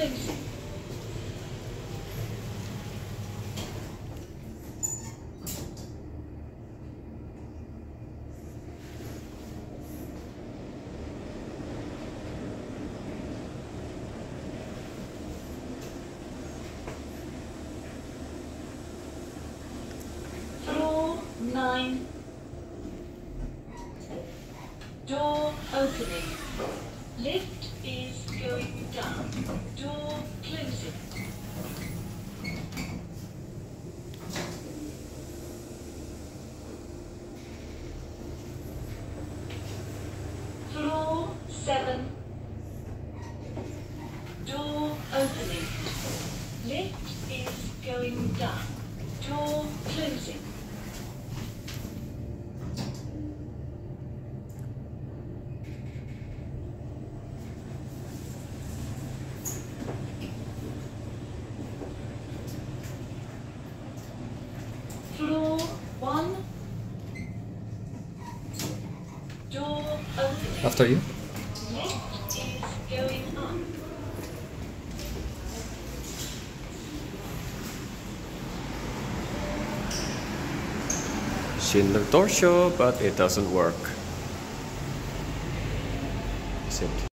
please. Door 9. Door opening. Lift is going down. Door closing. Floor 7. Door opening. Lift is going down. Door closing. Floor 1. Door opening. After you. Lift is going up. Schindler DoorShow, but it doesn't work. Is it?